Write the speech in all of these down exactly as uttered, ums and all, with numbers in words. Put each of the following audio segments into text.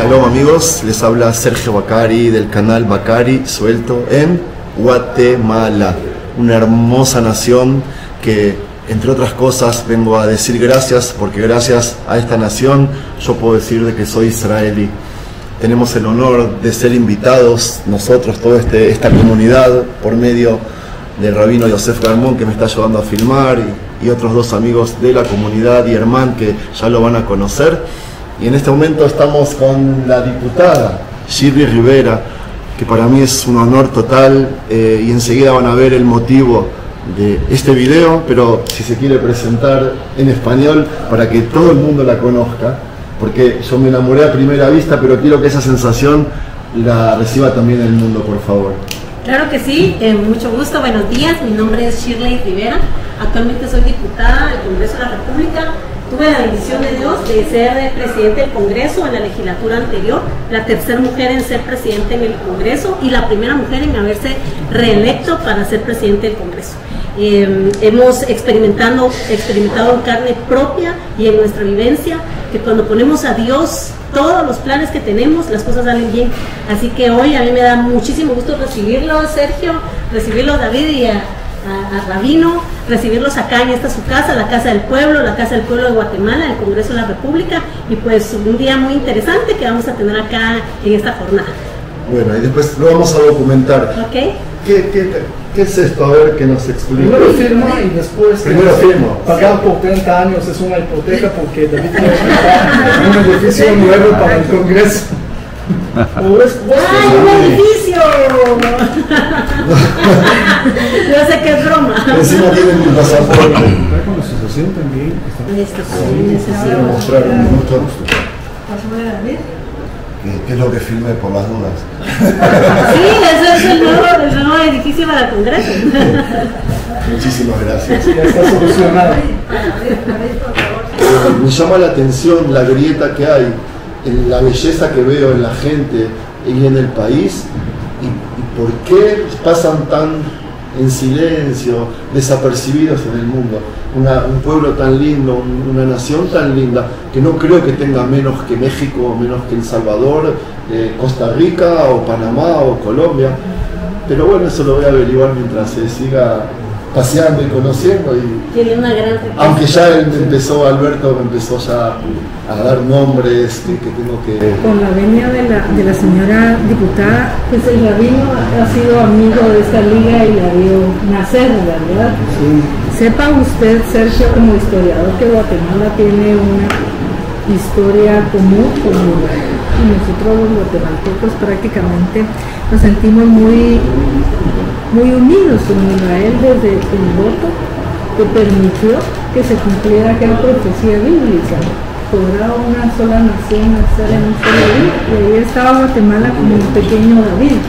Shalom amigos, les habla Sergio Bacari del canal Bacari suelto en Guatemala, una hermosa nación que entre otras cosas vengo a decir gracias, porque gracias a esta nación yo puedo decir de que soy israelí. Tenemos el honor de ser invitados nosotros, toda este, esta comunidad, por medio del Rabino Yosef Garmon, que me está ayudando a filmar, y, y otros dos amigos de la comunidad y hermano que ya lo van a conocer. Y en este momento estamos con la diputada Shirley Rivera, que para mí es un honor total, eh, y enseguida van a ver el motivo de este video, pero si se quiere presentar en español para que todo el mundo la conozca, porque yo me enamoré a primera vista, pero quiero que esa sensación la reciba también el mundo, por favor. Claro que sí, eh, mucho gusto, buenos días, mi nombre es Shirley Rivera, actualmente soy diputada del Congreso de la República. Tuve la bendición de Dios de ser presidente del Congreso en la legislatura anterior, la tercera mujer en ser presidente en el Congreso y la primera mujer en haberse reelecto para ser presidente del Congreso. Eh, hemos experimentado, experimentado en carne propia y en nuestra vivencia que cuando ponemos a Dios todos los planes que tenemos, las cosas salen bien. Así que hoy a mí me da muchísimo gusto recibirlo, Sergio, recibirlo, David, y a, a, a Rabino, recibirlos acá en esta su casa, la Casa del Pueblo, la Casa del Pueblo de Guatemala, el Congreso de la República, y pues un día muy interesante que vamos a tener acá en esta jornada. Bueno, y después lo vamos a documentar. Okay. ¿Qué, qué, ¿Qué es esto? A ver, que nos explique. Primero firmo y después... Primero firmo. Pagar por treinta años es una hipoteca porque David me va a un edificio nuevo para el Congreso. Oh, es... ¡Ay, un edificio! No sé qué es broma. Encima tienen mi pasaporte. ¿Está con la asociación también? Está con la asociación. Mostrar un gusto. ¿Pasó de David? ¿Qué es lo que firme por las dudas? Sí, eso es el nuevo, el nuevo edificio para el Congreso. Muchísimas gracias. Ya está solucionado. Me llama la atención la grieta que hay, en la belleza que veo en la gente y en el país, y, y por qué pasan tan en silencio, desapercibidos en el mundo. Una, un pueblo tan lindo, una nación tan linda, que no creo que tenga menos que México, menos que El Salvador, eh, Costa Rica, o Panamá, o Colombia. Pero bueno, eso lo voy a averiguar mientras se siga paseando y conociendo. Y, tiene una gran... Aunque ya él empezó, Alberto me empezó ya a dar nombres que, que tengo que... Con la venia de la, de la señora diputada, pues el Rabino ha sido amigo de esta liga y la vio nacer, ¿verdad? Sí. Sepa usted, Sergio, como historiador, que Guatemala tiene una historia común, común. Y nosotros los guatemaltecos prácticamente nos sentimos muy, muy unidos con Israel desde el voto que permitió que se cumpliera aquella profecía bíblica. Podrá una sola nación nacer en un solo David, y ahí estaba Guatemala como un pequeño David,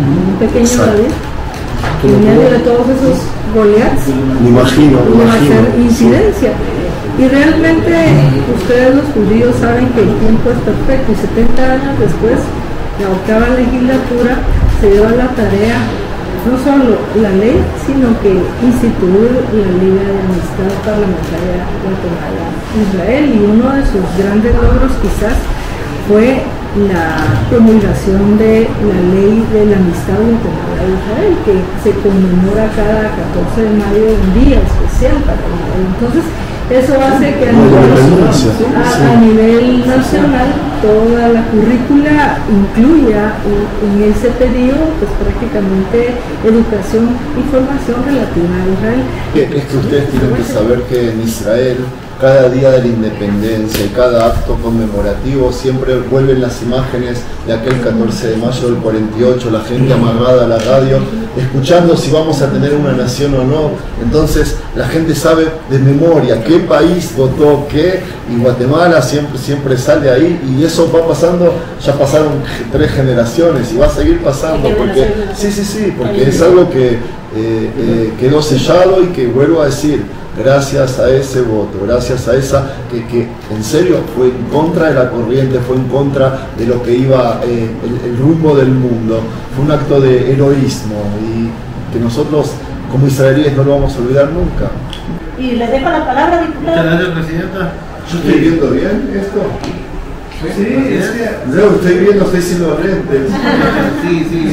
un pequeño David, que venía de todos esos goleats, me imagino, me imagino. Hacer incidencia. Y realmente ustedes los judíos saben que el tiempo es perfecto, y setenta años después, la octava legislatura se dio a la tarea, no solo la ley, sino que instituir la Liga de Amistad Parlamentaria Guatemala-Israel, y uno de sus grandes logros quizás fue la promulgación de la Ley de la Amistad Guatemala-Israel, que se conmemora cada catorce de mayo, un día especial para Israel. Entonces, eso hace que a nivel nacional toda la currícula incluya en ese periodo pues prácticamente educación y formación relativa a Israel. Es que ustedes tienen que saber que en Israel cada día de la independencia y cada acto conmemorativo siempre vuelven las imágenes de aquel catorce de mayo del cuarenta y ocho, la gente amarrada a la radio, escuchando si vamos a tener una nación o no. Entonces la gente sabe de memoria qué país votó qué, y Guatemala siempre, siempre sale ahí, y eso va pasando, ya pasaron tres generaciones y va a seguir pasando, porque sí, sí, sí, porque es algo que eh, eh, quedó sellado, y que vuelvo a decir, gracias a ese voto, gracias a esa que, que en serio fue en contra de la corriente, fue en contra de lo que iba eh, el, el rumbo del mundo, fue un acto de heroísmo, y que nosotros como israelíes no lo vamos a olvidar nunca. Y les dejo la palabra, diputada. Muchas gracias, presidenta. ¿Yo estoy viendo bien esto? Sí, es que, Leo, estoy viendo, estoy siendo lentes. Sí, sí,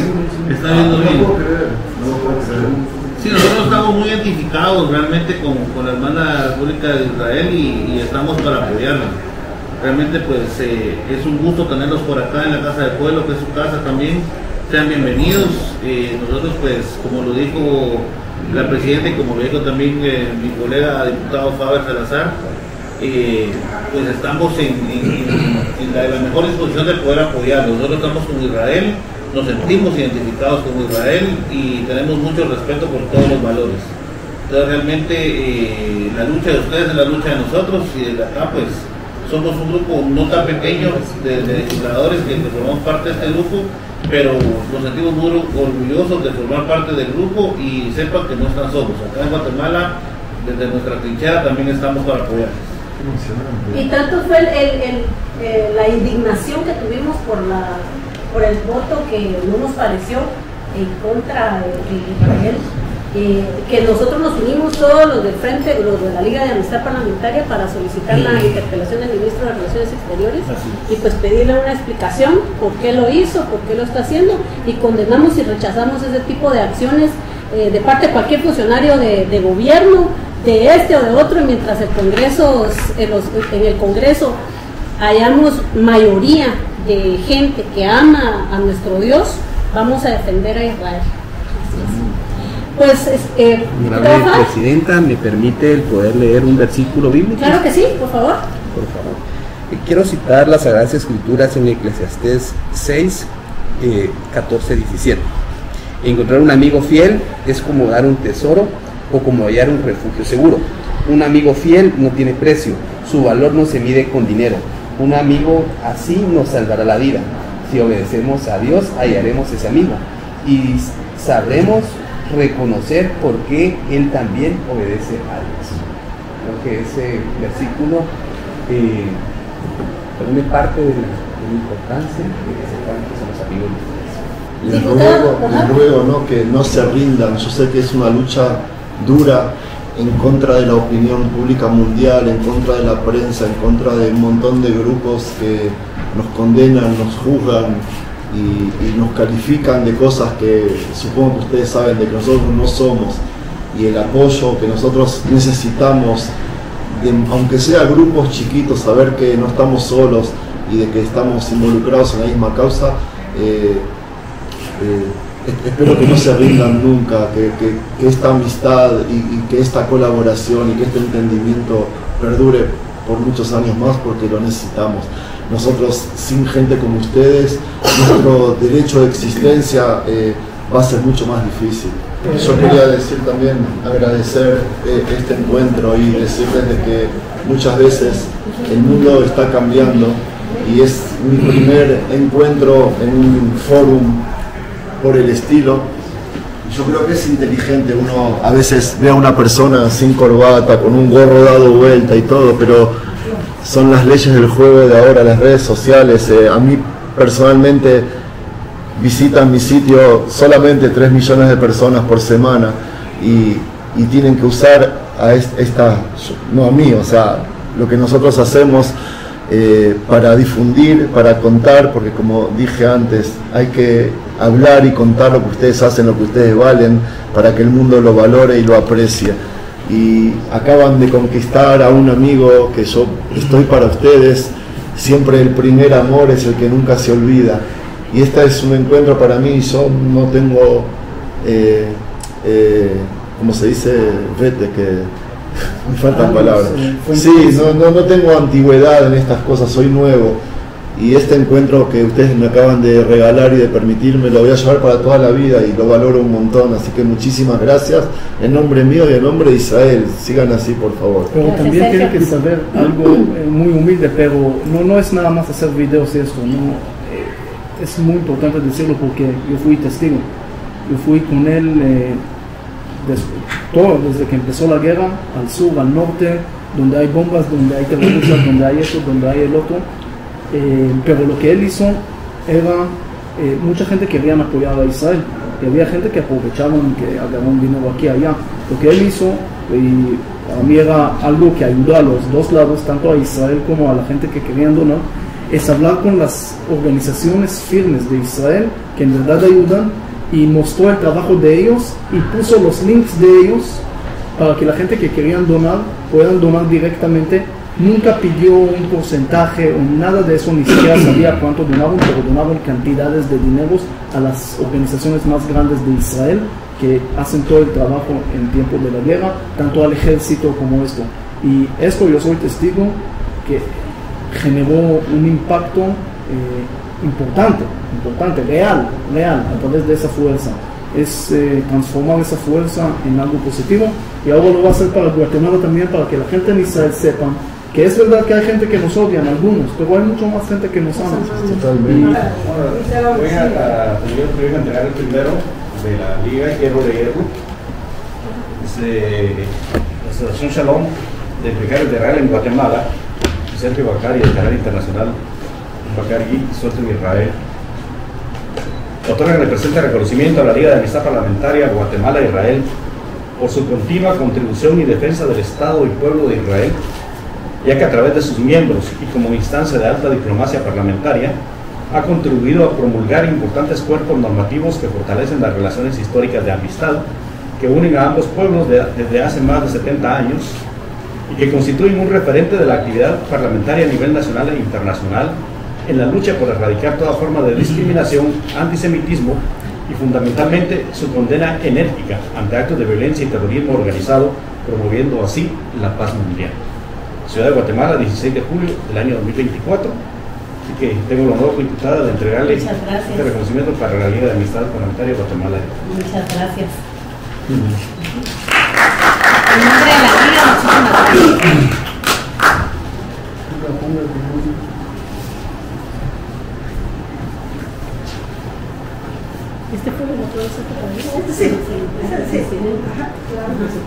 está viendo bien. No puedo creer, no puedo creer. Sí, nosotros estamos muy identificados realmente con, con la hermana pública de Israel y, y estamos para apoyarla. Realmente pues eh, es un gusto tenerlos por acá en la Casa del Pueblo, que es su casa también. Sean bienvenidos. Eh, nosotros pues, como lo dijo la Presidenta y como lo dijo también eh, mi colega diputado Faber Salazar, Eh, pues estamos en, en, en, la, en la mejor disposición de poder apoyarlos. Nosotros estamos con Israel, nos sentimos identificados con Israel y tenemos mucho respeto por todos los valores. Entonces realmente eh, la lucha de ustedes es la lucha de nosotros, y desde acá pues somos un grupo no tan pequeño de, de legisladores que formamos parte de este grupo, pero nos sentimos muy orgullosos de formar parte del grupo, y sepan que no están solos. Acá en Guatemala, desde nuestra trinchera, también estamos para apoyarlos. Y tanto fue el, el, el, eh, la indignación que tuvimos por, la, por el voto que no nos pareció en contra de, de Israel, eh, que nosotros nos unimos todos los del frente, los de la Liga de Amistad Parlamentaria, para solicitar la interpelación del ministro de Relaciones Exteriores y pues pedirle una explicación por qué lo hizo, por qué lo está haciendo, y condenamos y rechazamos ese tipo de acciones eh, de parte de cualquier funcionario de, de gobierno, de este o de otro. Mientras el Congreso, en, los, en el Congreso hayamos mayoría de gente que ama a nuestro Dios, vamos a defender a Israel. Pues, eh, Presidenta, ¿me permite el poder leer un versículo bíblico? Claro que sí, por favor. Por favor. Eh, quiero citar las Sagradas Escrituras en Eclesiastés seis, eh, catorce, diecisiete. Encontrar un amigo fiel es como dar un tesoro, o como hallar un refugio seguro. Un amigo fiel no tiene precio, su valor no se mide con dinero. Un amigo así nos salvará la vida. Si obedecemos a Dios, hallaremos ese amigo, y sabremos reconocer por qué Él también obedece a Dios. Creo que ese versículo eh, pone parte de la, de la importancia de que sepamos que somos amigos de Dios. Les ruego, les ruego ¿no? que no se rindan. Yo sé que es una lucha dura en contra de la opinión pública mundial, en contra de la prensa, en contra de un montón de grupos que nos condenan, nos juzgan y, y nos califican de cosas que supongo que ustedes saben de que nosotros no somos, y el apoyo que nosotros necesitamos, de, aunque sea grupos chiquitos, saber que no estamos solos y de que estamos involucrados en la misma causa. eh, eh, Espero que no se rindan nunca, que, que, que esta amistad y, y que esta colaboración y que este entendimiento perdure por muchos años más, porque lo necesitamos. Nosotros, sin gente como ustedes, nuestro derecho de existencia eh, va a ser mucho más difícil. Yo quería decir también, agradecer eh, este encuentro y decirles de que muchas veces el mundo está cambiando, y es mi primer encuentro en un fórum por el estilo. Yo creo que es inteligente. Uno a veces ve a una persona sin corbata, con un gorro dado vuelta y todo, pero son las leyes del juego de ahora, las redes sociales. Eh, a mí personalmente visitan mi sitio solamente tres millones de personas por semana, y, y tienen que usar a esta, no a mí, o sea, lo que nosotros hacemos eh, para difundir, para contar, porque como dije antes, hay que hablar y contar lo que ustedes hacen, lo que ustedes valen, para que el mundo lo valore y lo aprecie. Y acaban de conquistar a un amigo que yo estoy para ustedes. Siempre el primer amor es el que nunca se olvida, y este es un encuentro para mí. Yo no tengo eh, eh, como se dice, vete que me faltan palabras. Sí, no, no, no tengo antigüedad en estas cosas, soy nuevo. Y este encuentro que ustedes me acaban de regalar y de permitirme, lo voy a llevar para toda la vida, y lo valoro un montón. Así que muchísimas gracias, en nombre mío y en nombre de Israel. Sigan así, por favor. Pero también tienen que saber algo eh, muy humilde, pero no, no es nada más hacer videos y esto, no, eh, es muy importante decirlo, porque yo fui testigo. Yo fui con él eh, desde, todo, desde que empezó la guerra, al sur, al norte, donde hay bombas, donde hay terroristas, donde hay eso, donde hay el otro. Eh, pero lo que él hizo era, eh, mucha gente quería apoyar a Israel, y había gente que aprovecharon, que agarraron dinero aquí allá. Lo que él hizo, y a mí era algo que ayudó a los dos lados, tanto a Israel como a la gente que querían donar, es hablar con las organizaciones firmes de Israel que en verdad ayudan, y mostró el trabajo de ellos y puso los links de ellos para que la gente que querían donar puedan donar directamente. Nunca pidió un porcentaje o nada de eso, ni siquiera sabía cuánto donaban, pero donaban cantidades de dineros a las organizaciones más grandes de Israel que hacen todo el trabajo en tiempo de la guerra, tanto al ejército como esto. Y esto yo soy testigo que generó un impacto eh, importante, importante, real, real, a través de esa fuerza. Es eh, transformar esa fuerza en algo positivo, y ahora lo va a hacer para Guatemala también, para que la gente en Israel sepa que es verdad que hay gente que nos odian, algunos, pero hay mucho más gente que nos ama. Totalmente. Voy a entregar el primero de la liga, quiero leerlo. Es de la Asociación Shalom de Pecarios de Israel en Guatemala, Sergio Bacari, del canal internacional Bacari suelto en Israel. Otorga representa reconocimiento a la Liga de Amistad Parlamentaria Guatemala-Israel por su continua contribución y defensa del Estado y pueblo de Israel, ya que a través de sus miembros y como instancia de alta diplomacia parlamentaria ha contribuido a promulgar importantes cuerpos normativos que fortalecen las relaciones históricas de amistad que unen a ambos pueblos de, desde hace más de setenta años, y que constituyen un referente de la actividad parlamentaria a nivel nacional e internacional en la lucha por erradicar toda forma de discriminación, antisemitismo y fundamentalmente su condena enérgica ante actos de violencia y terrorismo organizado, promoviendo así la paz mundial. Ciudad de Guatemala, dieciséis de julio del año dos mil veinticuatro. Así que tengo la honor, diputada, de entregarle este reconocimiento para la Liga de Amistad Parlamentaria Guatemala. Muchas gracias. En nombre de la Liga, muchísimas gracias. Este fue el otro de ese. Sí, sí, sí. Sí. Ajá, claro. Gracias.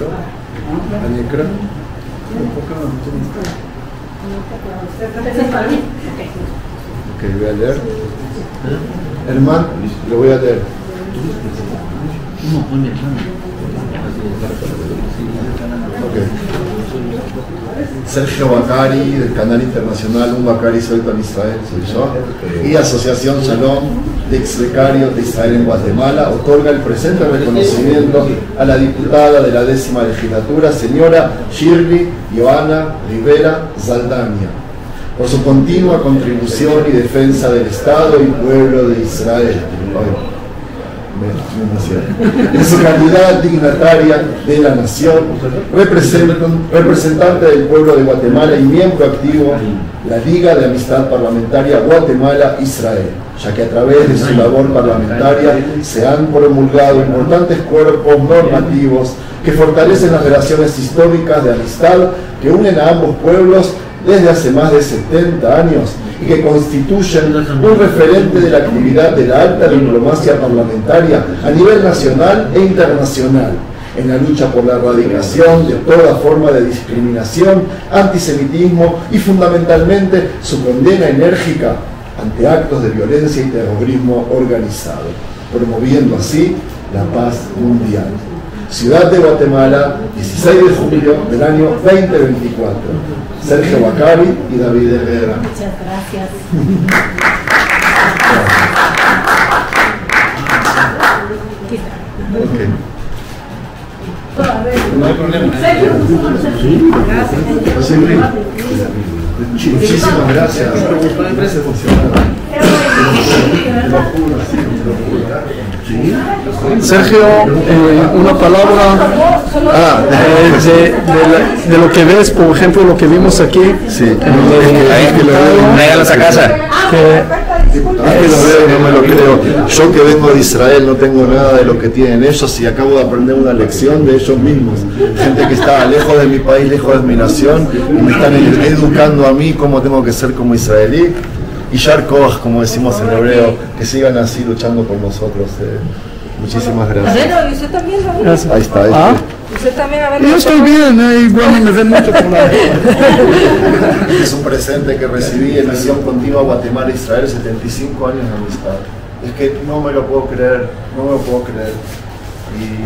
Gracias. Ok, voy a leer. Hermano, le voy a leer. Okay. Sergio Bacari, del canal internacional Un Bacari Suelto en Israel, soy yo, y Asociación Shalom de Exbecarios de Israel en Guatemala, otorga el presente reconocimiento a la diputada de la décima legislatura, señora Shirley Johana Rivera Zaldania, por su continua contribución y defensa del Estado y pueblo de Israel. Hoy. En su calidad dignataria de la nación, representante del pueblo de Guatemala y miembro activo de la Liga de Amistad Parlamentaria Guatemala-Israel, ya que a través de su labor parlamentaria se han promulgado importantes cuerpos normativos que fortalecen las relaciones históricas de amistad que unen a ambos pueblos desde hace más de setenta años, y que constituyen un referente de la actividad de la alta diplomacia parlamentaria a nivel nacional e internacional, en la lucha por la erradicación de toda forma de discriminación, antisemitismo y fundamentalmente su condena enérgica ante actos de violencia y terrorismo organizado, promoviendo así la paz mundial. Ciudad de Guatemala, dieciséis de julio del año dos mil veinticuatro. Sergio Bacari y David Herrera. Muchas gracias. Okay. No hay problema. Sí. Muchísimas gracias. Sergio, eh, una palabra ah, de, de, de, de lo que ves, por ejemplo, lo que vimos aquí. Sí, eh, ahí que lo veo. Regalas a casa. Que lo veo, no me lo creo. Yo que vengo de Israel no tengo nada de lo que tienen ellos, y acabo de aprender una lección de ellos mismos. Gente que está lejos de mi país, lejos de mi nación, y me están educando a mí cómo tengo que ser como israelí. Y Yarkoach, como decimos en hebreo, que sigan así luchando por nosotros. Eh. Muchísimas gracias. ¿Y usted también, Rabino? Gracias. Ahí está. Ahí está. ¿Ah? ¿Usted también? A ver, yo estoy bien, eh, bueno, me ven mucho por la... Es un presente que recibí en misión continua Guatemala-Israel, setenta y cinco años de amistad. Es que no me lo puedo creer, no me lo puedo creer. Y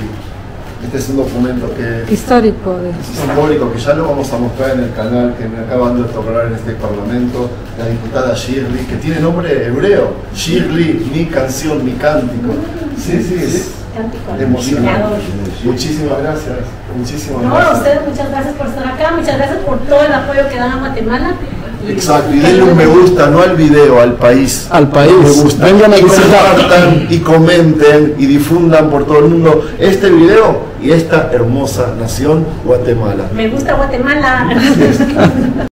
Este es un documento que histórico, simbólico, que ya lo vamos a mostrar en el canal, que me acaban de otorgar en este Parlamento, la diputada Shirley, que tiene nombre hebreo, Shirley, mi canción, mi cántico. Sí, sí, es emocionante. Muchísimas gracias. Muchísimas no, gracias. A ustedes muchas gracias por estar acá, muchas gracias por todo el apoyo que dan a Guatemala. Exacto, y denle un me gusta, no al video, al país. Al país. Me gusta. Vengan a visitar. Compartan y comenten y difundan por todo el mundo este video y esta hermosa nación, Guatemala. Me gusta Guatemala.